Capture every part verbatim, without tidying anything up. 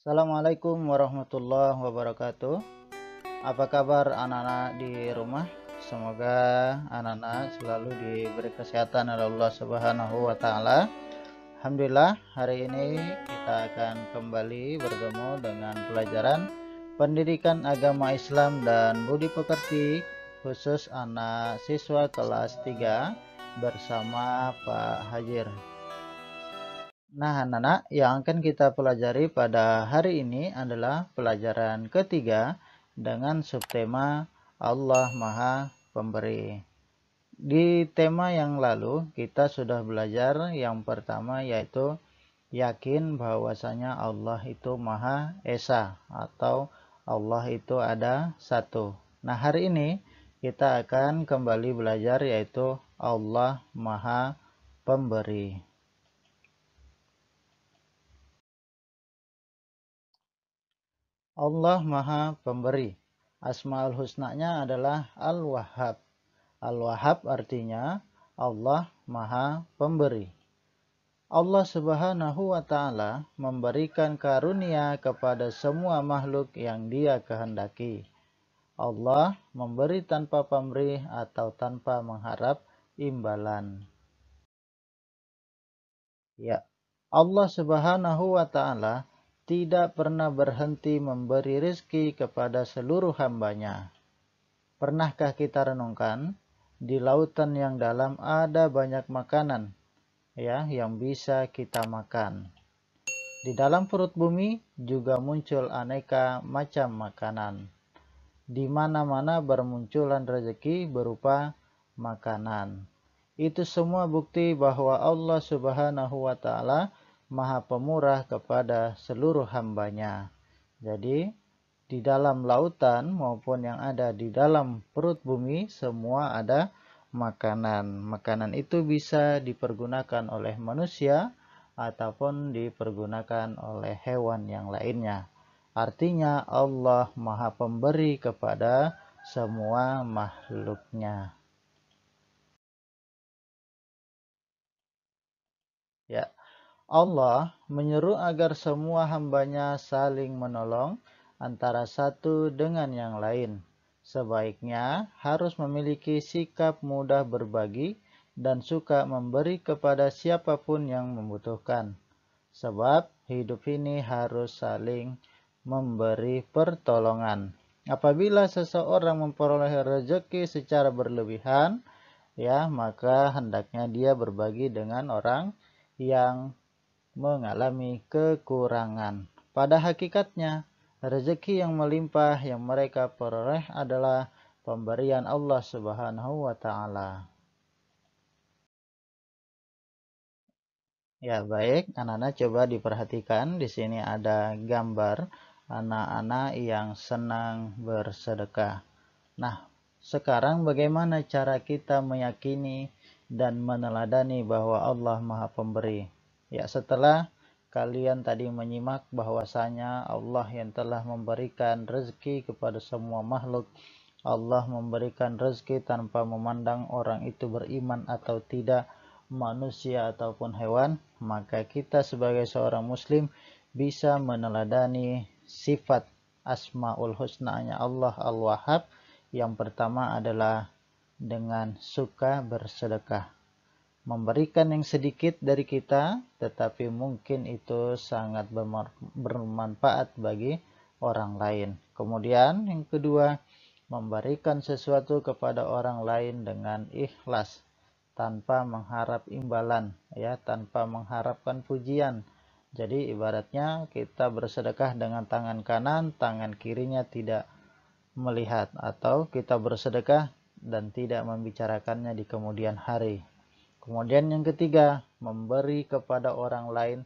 Assalamualaikum warahmatullahi wabarakatuh. Apa kabar anak-anak di rumah? Semoga anak-anak selalu diberi kesehatan oleh Allah Subhanahu wa taala. Alhamdulillah, hari ini kita akan kembali bertemu dengan pelajaran Pendidikan Agama Islam dan Budi Pekerti khusus anak siswa kelas tiga bersama Pak Hajir. Nah anak-anak, yang akan kita pelajari pada hari ini adalah pelajaran ketiga dengan subtema Allah Maha Pemberi. Di tema yang lalu kita sudah belajar yang pertama, yaitu yakin bahwasanya Allah itu Maha Esa atau Allah itu ada satu. Nah hari ini kita akan kembali belajar yaitu Allah Maha Pemberi. Allah Maha Pemberi. Asmaul Husna-nya adalah Al-Wahhab. Al-Wahhab artinya Allah Maha Pemberi. Allah Subhanahu wa taala memberikan karunia kepada semua makhluk yang Dia kehendaki. Allah memberi tanpa pamrih atau tanpa mengharap imbalan. Ya, Allah Subhanahu wa taala tidak pernah berhenti memberi rezeki kepada seluruh hambanya. Pernahkah kita renungkan, di lautan yang dalam ada banyak makanan ya yang bisa kita makan. Di dalam perut bumi juga muncul aneka macam makanan. Di mana-mana bermunculan rezeki berupa makanan. Itu semua bukti bahwa Allah Subhanahu wa taala Maha Pemurah kepada seluruh hambanya. Jadi, di dalam lautan maupun yang ada di dalam perut bumi, semua ada makanan. Makanan itu bisa dipergunakan oleh manusia ataupun dipergunakan oleh hewan yang lainnya. Artinya, Allah Maha Pemberi kepada semua makhluknya. Ya. Allah menyeru agar semua hambanya saling menolong antara satu dengan yang lain. Sebaiknya harus memiliki sikap mudah berbagi dan suka memberi kepada siapapun yang membutuhkan. Sebab hidup ini harus saling memberi pertolongan. Apabila seseorang memperoleh rezeki secara berlebihan, ya maka hendaknya dia berbagi dengan orang yang mengalami kekurangan. Pada hakikatnya, rezeki yang melimpah yang mereka peroleh adalah pemberian Allah Subhanahu wa taala. Ya, baik, anak-anak coba diperhatikan, di sini ada gambar anak-anak yang senang bersedekah. Nah, sekarang bagaimana cara kita meyakini dan meneladani bahwa Allah Maha Pemberi? Ya, setelah kalian tadi menyimak bahwasanya Allah yang telah memberikan rezeki kepada semua makhluk, Allah memberikan rezeki tanpa memandang orang itu beriman atau tidak, manusia ataupun hewan, maka kita sebagai seorang muslim bisa meneladani sifat Asmaul Husna-nya Allah Al-Wahhab. Yang pertama adalah dengan suka bersedekah. Memberikan yang sedikit dari kita, tetapi mungkin itu sangat bermanfaat bagi orang lain. Kemudian yang kedua, memberikan sesuatu kepada orang lain dengan ikhlas, tanpa mengharap imbalan, ya, tanpa mengharapkan pujian. Jadi ibaratnya kita bersedekah dengan tangan kanan, tangan kirinya tidak melihat, atau kita bersedekah dan tidak membicarakannya di kemudian hari. Kemudian yang ketiga, memberi kepada orang lain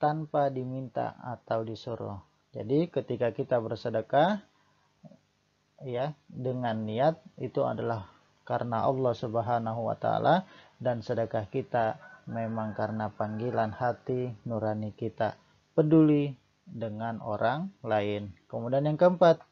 tanpa diminta atau disuruh. Jadi ketika kita bersedekah ya dengan niat itu adalah karena Allah Subhanahu wa taala, dan sedekah kita memang karena panggilan hati nurani kita, peduli dengan orang lain. Kemudian yang keempat,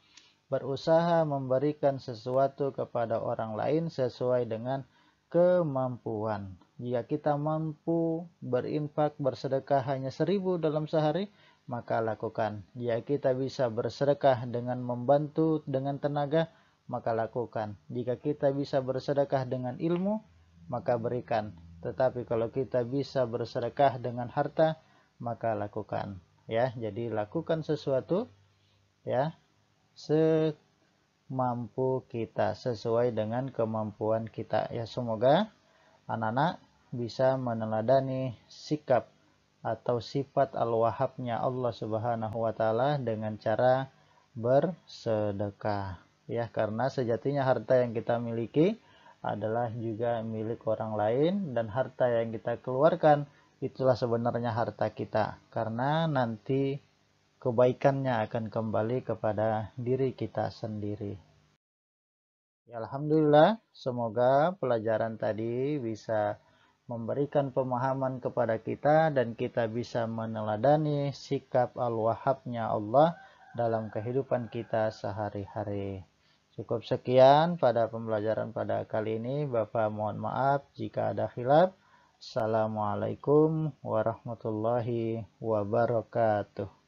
berusaha memberikan sesuatu kepada orang lain sesuai dengan kemampuan. Jika kita mampu berinfak bersedekah hanya seribu dalam sehari, maka lakukan. Jika kita bisa bersedekah dengan membantu dengan tenaga, maka lakukan. Jika kita bisa bersedekah dengan ilmu, maka berikan. Tetapi kalau kita bisa bersedekah dengan harta, maka lakukan. Ya, jadi lakukan sesuatu, ya, semampu kita, sesuai dengan kemampuan kita. Ya, semoga anak-anak bisa meneladani sikap atau sifat Al-Wahhabnya Allah Subhanahu wa Ta'ala dengan cara bersedekah, ya, karena sejatinya harta yang kita miliki adalah juga milik orang lain, dan harta yang kita keluarkan itulah sebenarnya harta kita, karena nanti kebaikannya akan kembali kepada diri kita sendiri. Ya, alhamdulillah, semoga pelajaran tadi bisa memberikan pemahaman kepada kita dan kita bisa meneladani sikap Al-Wahhabnya Allah dalam kehidupan kita sehari-hari. Cukup sekian pada pembelajaran pada kali ini. Bapak mohon maaf jika ada khilaf. Assalamualaikum warahmatullahi wabarakatuh.